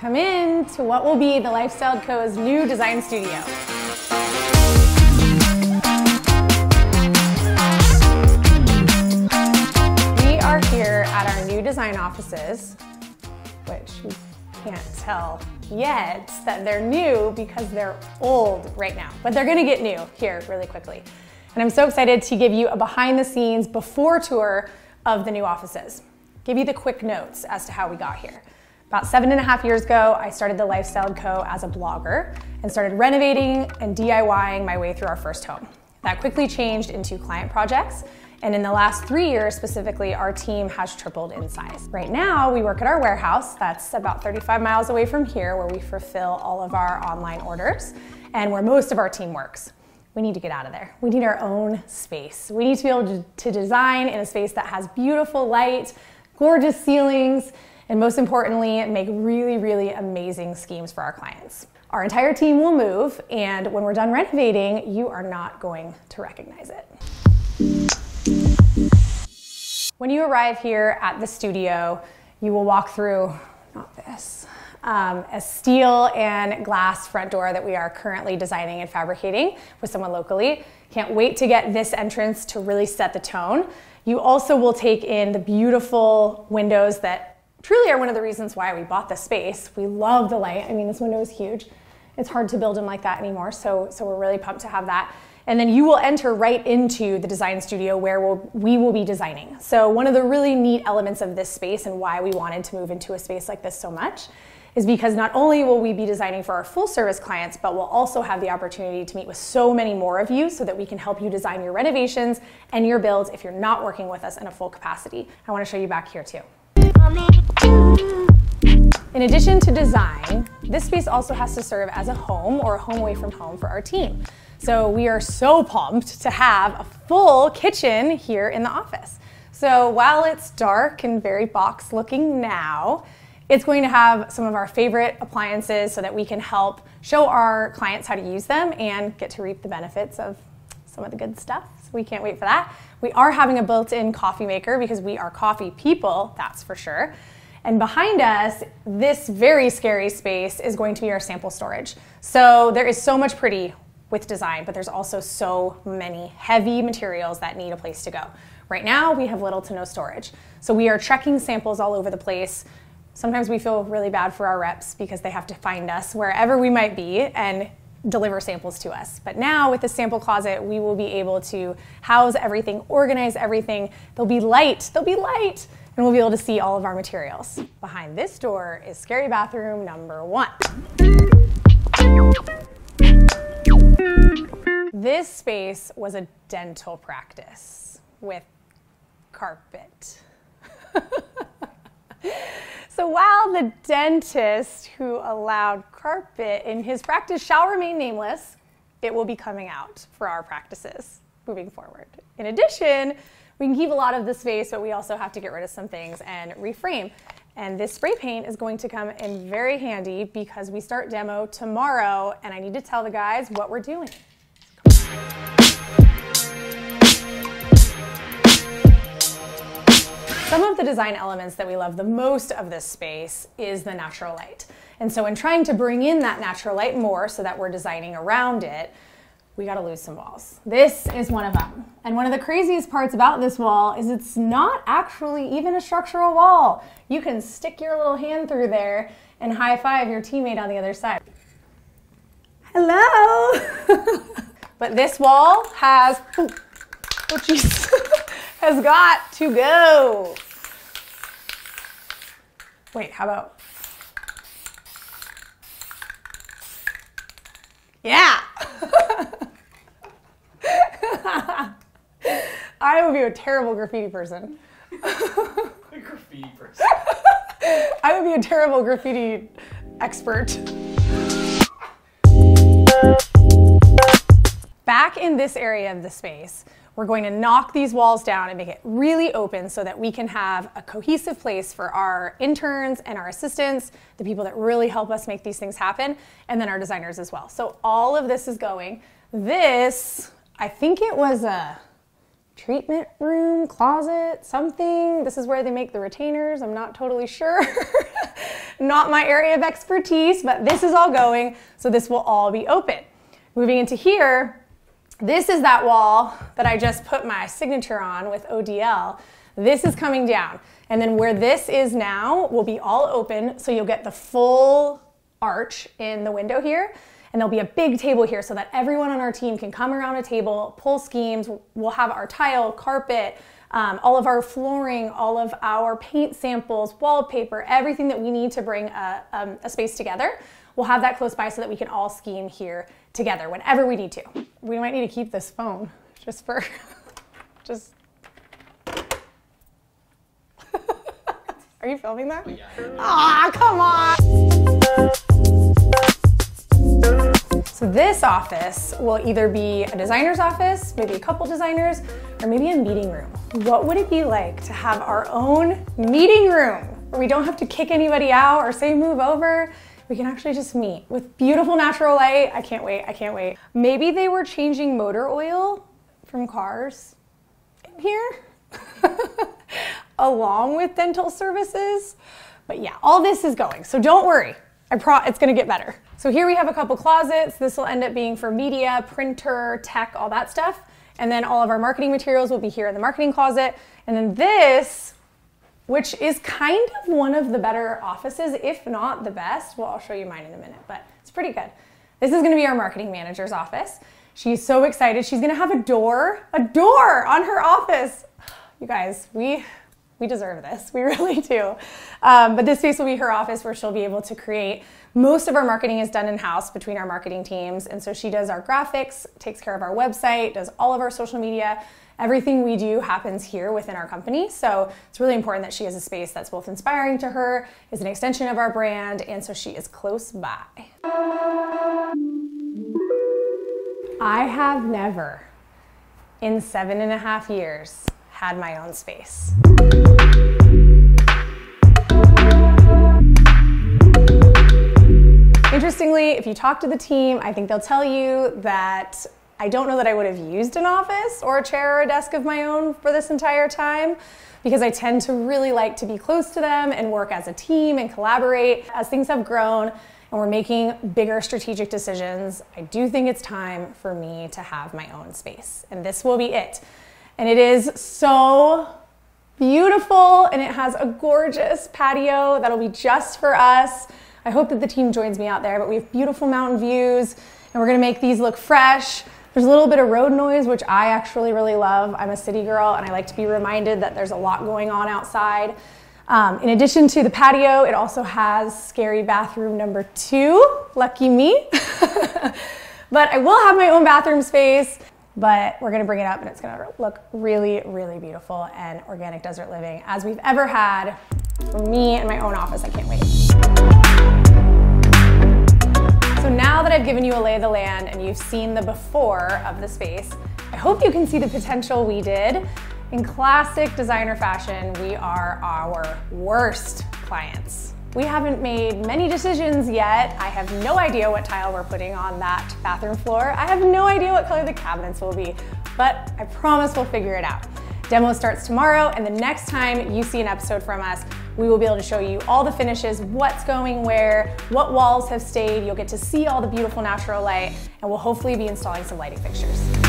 Come in to what will be the Lifestyle Co.'s new design studio. We are here at our new design offices, which you can't tell yet that they're new because they're old right now, but they're gonna get new here really quickly. And I'm so excited to give you a behind the scenes before tour of the new offices. Give you the quick notes as to how we got here. About 7.5 years ago, I started the Lifestyle Co. as a blogger and started renovating and DIYing my way through our first home. That quickly changed into client projects, and in the last 3 years specifically, our team has tripled in size. Right now, we work at our warehouse that's about 35 miles away from here, where we fulfill all of our online orders and where most of our team works. We need to get out of there. We need our own space. We need to be able to design in a space that has beautiful light, gorgeous ceilings, and most importantly, make really, really amazing schemes for our clients. Our entire team will move, and when we're done renovating, you are not going to recognize it. When you arrive here at the studio, you will walk through, not this, a steel and glass front door that we are currently designing and fabricating with someone locally. Can't wait to get this entrance to really set the tone. You also will take in the beautiful windows that truly are one of the reasons why we bought this space. We love the light. I mean, this window is huge. It's hard to build them like that anymore, so we're really pumped to have that. And then you will enter right into the design studio where we will be designing. So one of the really neat elements of this space and why we wanted to move into a space like this so much is because not only will we be designing for our full service clients, but we'll also have the opportunity to meet with so many more of you so that we can help you design your renovations and your builds if you're not working with us in a full capacity. I want to show you back here too. In addition to design, this space also has to serve as a home or a home away from home for our team. So we are so pumped to have a full kitchen here in the office. So while it's dark and very box looking now, it's going to have some of our favorite appliances so that we can help show our clients how to use them and get to reap the benefits of some of the good stuff. So we can't wait for that. We are having a built-in coffee maker because we are coffee people, that's for sure. And behind us, this very scary space is going to be our sample storage. So there is so much pretty with design, but there's also so many heavy materials that need a place to go. Right now, we have little to no storage. So we are trekking samples all over the place. Sometimes we feel really bad for our reps because they have to find us wherever we might be and deliver samples to us. But now with the sample closet, we will be able to house everything, organize everything. There'll be light, and we'll be able to see all of our materials. Behind this door is scary bathroom number 1. This space was a dental practice with carpet. So while the dentist who allowed carpet in his practice shall remain nameless, it will be coming out for our practices moving forward. In addition, we can keep a lot of the space, but we also have to get rid of some things and reframe. And this spray paint is going to come in very handy because we start demo tomorrow, and I need to tell the guys what we're doing. Some of the design elements that we love the most of this space is the natural light. And so in trying to bring in that natural light more so that we're designing around it, we gotta lose some walls. This is one of them. And one of the craziest parts about this wall is it's not actually even a structural wall. You can stick your little hand through there and high five your teammate on the other side. Hello. But this wall has, oh geez, has got to go. Wait, how about? Yeah. I would be a terrible graffiti person. A graffiti person. I would be a terrible graffiti expert. Back in this area of the space, we're going to knock these walls down and make it really open so that we can have a cohesive place for our interns and our assistants, the people that really help us make these things happen, and then our designers as well. So all of this is going. This, I think it was a treatment room, closet, something. This is where they make the retainers. I'm not totally sure. not my area of expertise, but this is all going, so this will all be open. Moving into here, this is that wall that I just put my signature on with ODL. This is coming down. And then where this is now will be all open, so you'll get the full arch in the window here. And there'll be a big table here so that everyone on our team can come around a table, pull schemes. We'll have our tile, carpet, all of our flooring, all of our paint samples, wallpaper, everything that we need to bring a space together. We'll have that close by so that we can all scheme here together whenever we need to. We might need to keep this phone just for, just. Are you filming that? Yeah. Aw, come on. So this office will either be a designer's office, maybe a couple designers, or maybe a meeting room. What would it be like to have our own meeting room where we don't have to kick anybody out or say move over? We can actually just meet with beautiful natural light. I can't wait, I can't wait. Maybe they were changing motor oil from cars in here, along with dental services. But yeah, all this is going, so don't worry. It's gonna get better. So here we have a couple closets. This will end up being for media, printer, tech, all that stuff. And then all of our marketing materials will be here in the marketing closet. And then this, which is kind of one of the better offices, if not the best. Well, I'll show you mine in a minute, but it's pretty good. This is gonna be our marketing manager's office. She's so excited. She's gonna have a door on her office. You guys, we deserve this, we really do. But this space will be her office where she'll be able to create. Most of our marketing is done in-house between our marketing teams. And so she does our graphics, takes care of our website, does all of our social media. Everything we do happens here within our company. So it's really important that she has a space that's both inspiring to her, is an extension of our brand, and so she is close by. I have never, in 7.5 years, had my own space. Interestingly, if you talk to the team, I think they'll tell you that I don't know that I would have used an office or a chair or a desk of my own for this entire time, because I tend to really like to be close to them and work as a team and collaborate. As things have grown and we're making bigger strategic decisions, I do think it's time for me to have my own space, and this will be it. And it is so beautiful, and it has a gorgeous patio that'll be just for us. I hope that the team joins me out there, but we have beautiful mountain views, and we're gonna make these look fresh. There's a little bit of road noise, which I actually really love. I'm a city girl, and I like to be reminded that there's a lot going on outside. In addition to the patio, it also has scary bathroom number 2. Lucky me. But I will have my own bathroom space, but we're gonna bring it up, and it's gonna look really, really beautiful and organic desert living as we've ever had for me and my own office. I can't wait. So now that I've given you a lay of the land and you've seen the before of the space, I hope you can see the potential we did. In classic designer fashion, we are our worst clients. We haven't made many decisions yet. I have no idea what tile we're putting on that bathroom floor. I have no idea what color the cabinets will be, but I promise we'll figure it out. Demo starts tomorrow, and the next time you see an episode from us, we will be able to show you all the finishes, what's going where, what walls have stayed. You'll get to see all the beautiful natural light, and we'll hopefully be installing some lighting fixtures.